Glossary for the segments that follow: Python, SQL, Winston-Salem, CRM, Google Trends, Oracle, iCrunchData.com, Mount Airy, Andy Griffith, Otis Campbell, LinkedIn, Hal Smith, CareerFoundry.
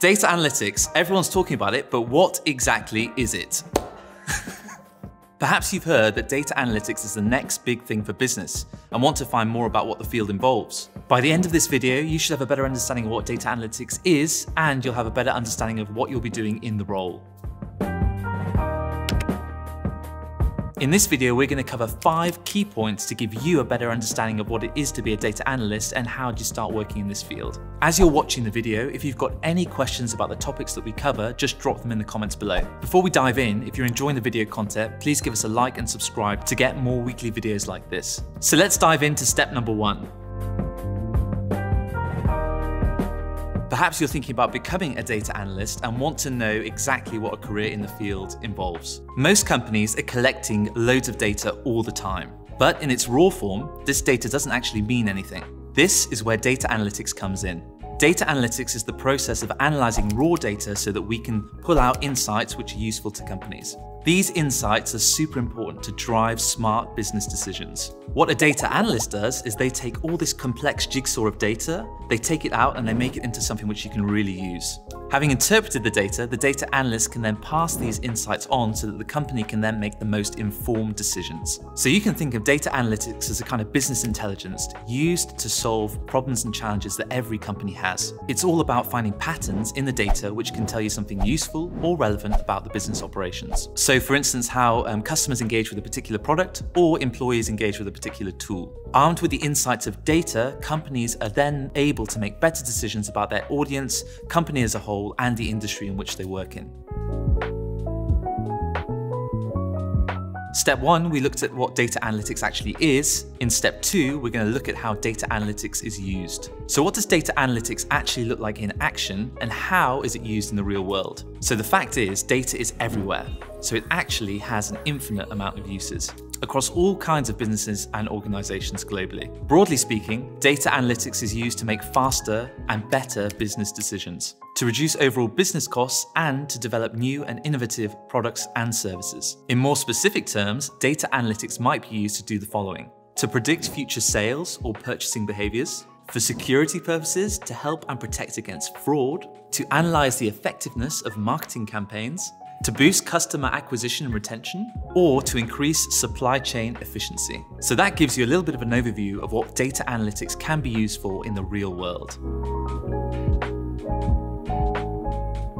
Data analytics, everyone's talking about it, but what exactly is it? Perhaps you've heard that data analytics is the next big thing for business and want to find more about what the field involves. By the end of this video, you should have a better understanding of what data analytics is, and you'll have a better understanding of what you'll be doing in the role. In this video, we're going to cover 5 key points to give you a better understanding of what it is to be a data analyst and how do you start working in this field. As you're watching the video, if you've got any questions about the topics that we cover, just drop them in the comments below. Before we dive in, if you're enjoying the video content, please give us a like and subscribe to get more weekly videos like this. So let's dive into step number 1. Perhaps you're thinking about becoming a data analyst and want to know exactly what a career in the field involves. Most companies are collecting loads of data all the time, but in its raw form, this data doesn't actually mean anything. This is where data analytics comes in. Data analytics is the process of analyzing raw data so that we can pull out insights which are useful to companies. These insights are super important to drive smart business decisions. What a data analyst does is they take all this complex jigsaw of data, they take it out and they make it into something which you can really use. Having interpreted the data analyst can then pass these insights on so that the company can then make the most informed decisions. So you can think of data analytics as a kind of business intelligence used to solve problems and challenges that every company has. It's all about finding patterns in the data which can tell you something useful or relevant about the business operations. So for instance, how customers engage with a particular product or employees engage with a particular tool. Armed with the insights of data, companies are then able to make better decisions about their audience, company as a whole, and the industry in which they work in. Step 1, we looked at what data analytics actually is. In step 2, we're going to look at how data analytics is used. So what does data analytics actually look like in action, and how is it used in the real world? So the fact is, data is everywhere. So it actually has an infinite amount of uses across all kinds of businesses and organizations globally. Broadly speaking, data analytics is used to make faster and better business decisions, to reduce overall business costs, and to develop new and innovative products and services. In more specific terms, data analytics might be used to do the following: to predict future sales or purchasing behaviors, for security purposes, to help and protect against fraud, to analyze the effectiveness of marketing campaigns, to boost customer acquisition and retention, or to increase supply chain efficiency. So that gives you a little bit of an overview of what data analytics can be used for in the real world.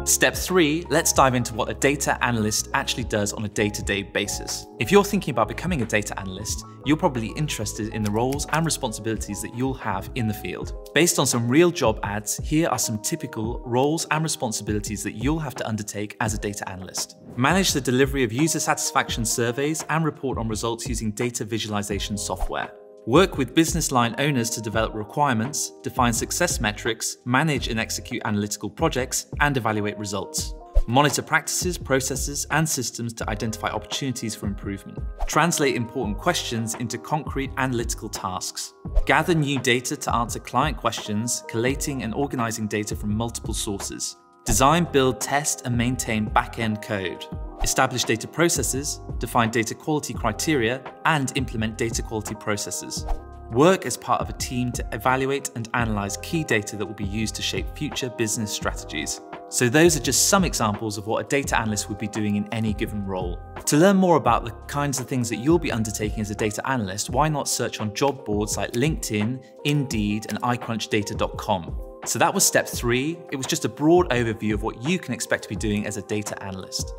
Step 3, let's dive into what a data analyst actually does on a day-to-day basis. If you're thinking about becoming a data analyst, you're probably interested in the roles and responsibilities that you'll have in the field. Based on some real job ads, here are some typical roles and responsibilities that you'll have to undertake as a data analyst. Manage the delivery of user satisfaction surveys and report on results using data visualization software. Work with business line owners to develop requirements, define success metrics, manage and execute analytical projects, and evaluate results. Monitor practices, processes, and systems to identify opportunities for improvement. Translate important questions into concrete analytical tasks. Gather new data to answer client questions, collating and organizing data from multiple sources. Design, build, test, and maintain back-end code. Establish data processes, define data quality criteria, and implement data quality processes. Work as part of a team to evaluate and analyze key data that will be used to shape future business strategies. So those are just some examples of what a data analyst would be doing in any given role. To learn more about the kinds of things that you'll be undertaking as a data analyst, why not search on job boards like LinkedIn, Indeed, and iCrunchData.com. So that was step 3. It was just a broad overview of what you can expect to be doing as a data analyst.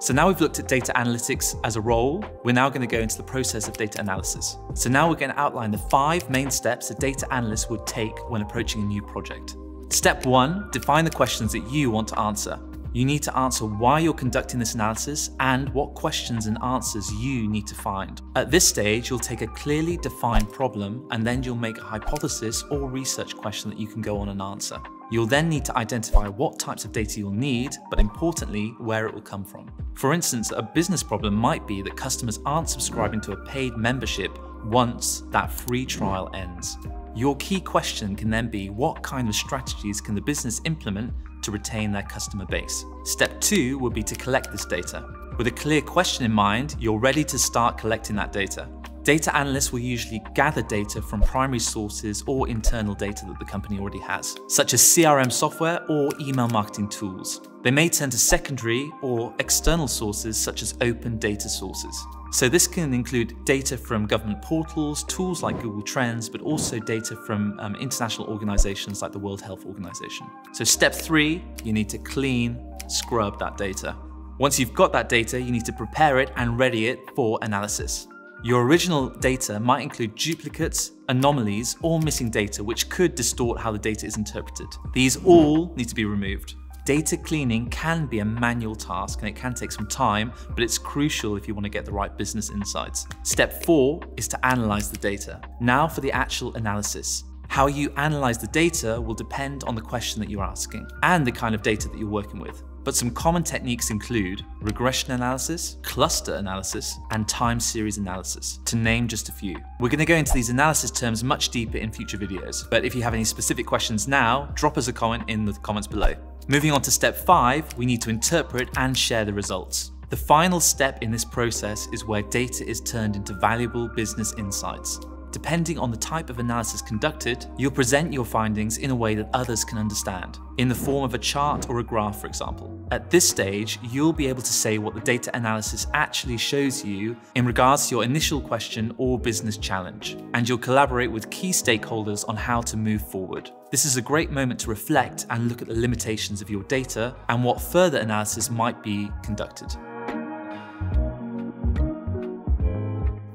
So now we've looked at data analytics as a role, we're now going to go into the process of data analysis. So now we're going to outline the 5 main steps a data analyst would take when approaching a new project. Step 1, define the questions that you want to answer. You need to answer why you're conducting this analysis and what questions and answers you need to find. At this stage, you'll take a clearly defined problem and then you'll make a hypothesis or research question that you can go on and answer. You'll then need to identify what types of data you'll need, but importantly, where it will come from. For instance, a business problem might be that customers aren't subscribing to a paid membership once that free trial ends. Your key question can then be, what kind of strategies can the business implement to retain their customer base? Step 2 will be to collect this data. With a clear question in mind, you're ready to start collecting that data. Data analysts will usually gather data from primary sources or internal data that the company already has, such as CRM software or email marketing tools. They may turn to secondary or external sources such as open data sources. So this can include data from government portals, tools like Google Trends, but also data from international organizations like the World Health Organization. So step three, you need to clean, scrub that data. Once you've got that data, you need to prepare it and ready it for analysis. Your original data might include duplicates, anomalies, or missing data, which could distort how the data is interpreted. These all need to be removed. Data cleaning can be a manual task and it can take some time, but it's crucial if you want to get the right business insights. Step four is to analyze the data. Now for the actual analysis. How you analyze the data will depend on the question that you're asking and the kind of data that you're working with. But some common techniques include regression analysis, cluster analysis, and time series analysis, to name just a few. We're going to go into these analysis terms much deeper in future videos, but if you have any specific questions now, drop us a comment in the comments below. Moving on to step five, we need to interpret and share the results. The final step in this process is where data is turned into valuable business insights. Depending on the type of analysis conducted, you'll present your findings in a way that others can understand, in the form of a chart or a graph, for example. At this stage, you'll be able to say what the data analysis actually shows you in regards to your initial question or business challenge, and you'll collaborate with key stakeholders on how to move forward. This is a great moment to reflect and look at the limitations of your data and what further analysis might be conducted.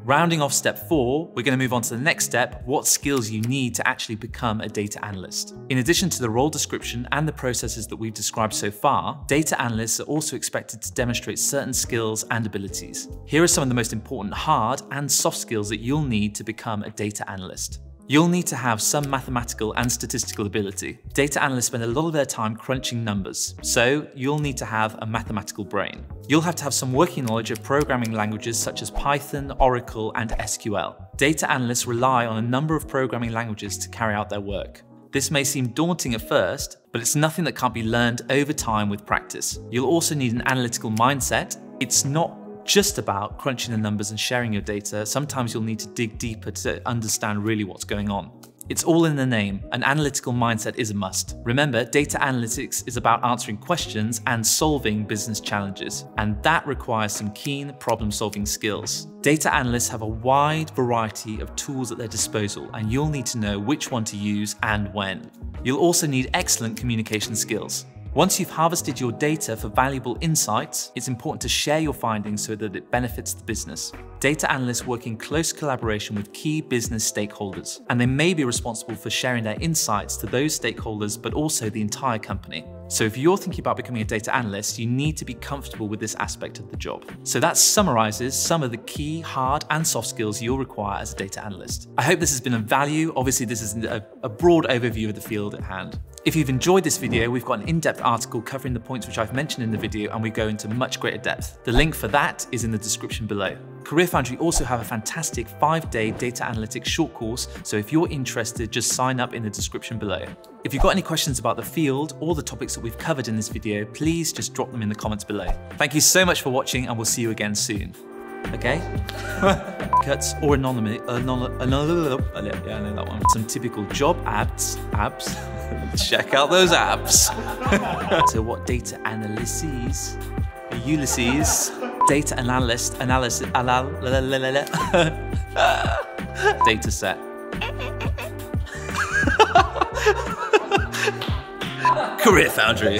Rounding off step four, we're going to move on to the next step, what skills you need to actually become a data analyst. In addition to the role description and the processes that we've described so far, data analysts are also expected to demonstrate certain skills and abilities. Here are some of the most important hard and soft skills that you'll need to become a data analyst. You'll need to have some mathematical and statistical ability. Data analysts spend a lot of their time crunching numbers, so you'll need to have a mathematical brain. You'll have to have some working knowledge of programming languages such as Python, Oracle, and SQL. Data analysts rely on a number of programming languages to carry out their work. This may seem daunting at first, but it's nothing that can't be learned over time with practice. You'll also need an analytical mindset. It's not just about crunching the numbers and sharing your data. Sometimes you'll need to dig deeper to understand really what's going on. It's all in the name. An analytical mindset is a must. Remember, data analytics is about answering questions and solving business challenges, and that requires some keen problem-solving skills. Data analysts have a wide variety of tools at their disposal, and you'll need to know which one to use and when. You'll also need excellent communication skills. Once you've harvested your data for valuable insights, it's important to share your findings so that it benefits the business. Data analysts work in close collaboration with key business stakeholders, and they may be responsible for sharing their insights to those stakeholders, but also the entire company. So if you're thinking about becoming a data analyst, you need to be comfortable with this aspect of the job. So that summarizes some of the key hard and soft skills you'll require as a data analyst. I hope this has been of value. Obviously, this is a broad overview of the field at hand. If you've enjoyed this video, we've got an in-depth article covering the points which I've mentioned in the video, and we go into much greater depth. The link for that is in the description below. Career Foundry also have a fantastic 5-day data analytics short course, so if you're interested, just sign up in the description below. If you've got any questions about the field or the topics that we've covered in this video, please just drop them in the comments below. Thank you so much for watching, and we'll see you again soon. Okay? Cuts or anonymous, yeah, I know that one. Some typical job ads. Check out those apps. So what data analyses? Ulysses. Data analyst, data set. Career Foundry.